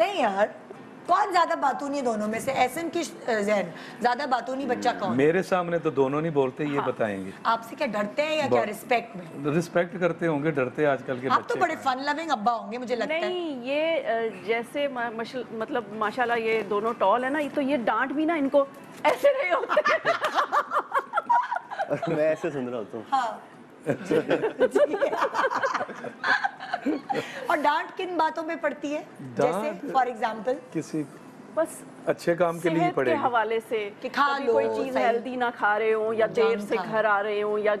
नहीं यार, कौन ज्यादा बातूनी दोनों में से? एसएम की ज़ैन ज्यादा बातूनी बच्चा कौन? मेरे सामने तो दोनों नहीं बोलते, ये बताएंगे। आपसे क्या डरते हैं या क्या रिस्पेक्ट में? रिस्पेक्ट करते होंगे, डरते आजकल के बच्चे। आप तो बड़े फन लविंग अब्बा होंगे मुझे लगता है। नहीं ये जैसे मतलब माशाल्लाह ये दोनों टॉल है ना, तो ये डांट भी ना इनको ऐसे नहीं होते। मैं ऐसे सुन रहा होता हूँ और डांट किन बातों में पड़ती है? जैसे फॉर एग्जांपल किसी बस अच्छे काम के लिए पड़ेगी, के हवाले से कि खा लो, कोई चीज हेल्दी ना खा रहे हो या देर से घर आ रहे हो या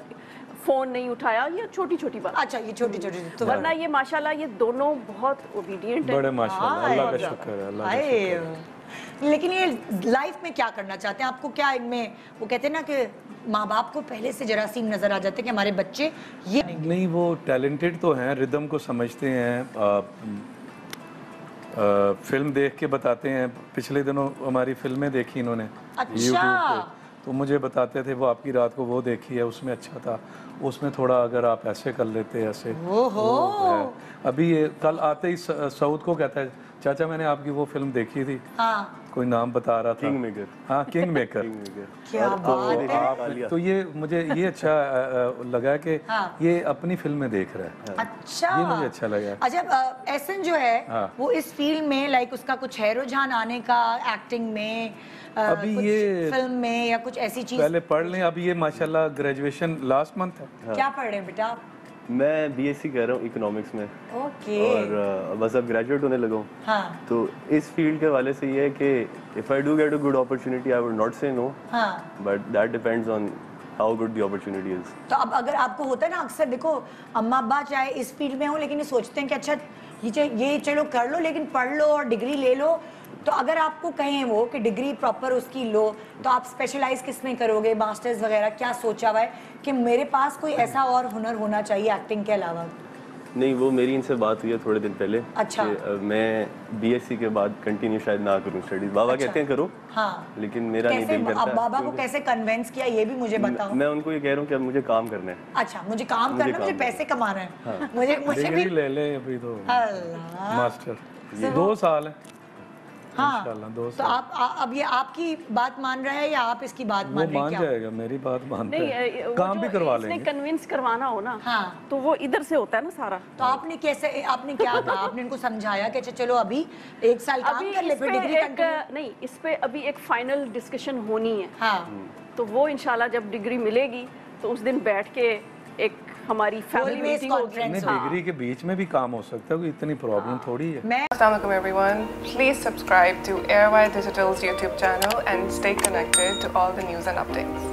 फोन नहीं उठाया, या छोटी छोटी बात। अच्छा ये छोटी छोटी, तो वरना ये माशाल्लाह ये दोनों बहुत ओबीडिएंट है, बड़े माशाल्लाह, अल्लाह का शुक्र है, अल्लाह का शुक्र है। लेकिन ये लाइफ में क्या करना चाहते हैं? आपको क्या इनमें, वो कहते हैं ना कि माँ बाप को पहले से जरासीम नजर आ जाते हैं कि हमारे बच्चे ये नहीं, वो टैलेंटेड तो हैं, रिदम को समझते हैं, फिल्म देख के बताते हैं। पिछले दिनों हमारी फिल्में देखी इन्होंने, अच्छा तो मुझे बताते थे वो आपकी रात को वो देखी है, उसमें अच्छा था, उसमें थोड़ा अगर आप ऐसे कर लेते ऐसे। अभी कल आते ही सऊद को कहता है, चाचा मैंने आपकी वो फिल्म देखी थी, कोई नाम बता रहा था, किंगमेकर। हाँ किंगमेकर, क्या बात है। तो ये मुझे ये अच्छा लगा कि ये अपनी फिल्में देख रहा है, अच्छा ये मुझे अच्छा लगा। अच्छा एसन जो है वो इस फील्ड में लाइक उसका कुछ है रुझान आने का, एक्टिंग में अभी ये फिल्म में या कुछ ऐसी चीज? पहले पढ़ लें, अभी ये माशाल्लाह ग्रेजुएशन लास्ट मंथ है। क्या पढ़ रहे हैं बेटा आप? मैं बीएससी कर रहा हूँ इकोनॉमिक्स में। ओके। और बस अब ग्रेजुएट होने लगा हूँ। हाँ। तो इस फील्ड के वाले से ये है कि if I do get a good opportunity I would not say no, but that depends on how good the opportunity is. तो अब अगर आपको होता है ना, अक्सर देखो अम्मा अब्बा चाहे इस फील्ड में हो लेकिन ये सोचते हैं कि अच्छा ये चलो कर लो लेकिन पढ़ लो और डिग्री ले लो। तो अगर आपको कहें वो कि डिग्री प्रॉपर उसकी लो, तो आप स्पेशलाइज किस में करोगे, मास्टर्स वगैरह क्या सोचा हुआ है कि मेरे पास कोई ऐसा और हुनर होना चाहिए एक्टिंग के अलावा? नहीं वो मेरी इनसे बात हुई है थोड़े दिन पहले। अच्छा। मैं बीएससी के बाद कंटिन्यू शायद ना करूं स्टडीज, बाबा अच्छा। कहते हैं करो। हाँ। लेकिन मेरा नहीं दिल करता। अब बाबा को कैसे कन्विंस किया ये भी मुझे बताओ। मैं उनको ये कह रहा हूँ कि अब मुझे काम करना है। अच्छा मुझे काम करना है, मुझे पैसे कमाना है, मुझे भी ले ले अभी तो मास्टर 2 साल है। हाँ, तो आप अब ये आपकी बात मान रहा है या आप इसकी बात मान रहे हैं? मान जाएगा, मेरी बात मानता है, काम भी करवा लेंगे। इसने कन्विंस करवाना हो ना, हाँ तो वो इधर से होता है ना सारा। तो आपने कैसे, आपने क्या कहा? आपने इनको समझाया कि चलो अभी 1 साल काम कर ले फिर डिग्री कंटिन्यू? नहीं इस पे अभी एक फाइनल डिस्कशन होनी है। हाँ तो वो इंशाल्लाह जब डिग्री मिलेगी तो उस दिन बैठ के एक हमारी फैमिली मीटिंग होगी। डिग्री के बीच में भी काम हो सकता है, इतनी प्रॉब्लम थोड़ी है। अस्सलाम वालेकुम everyone, Please subscribe to Airwire Digital's YouTube channel and stay connected to all the news and updates.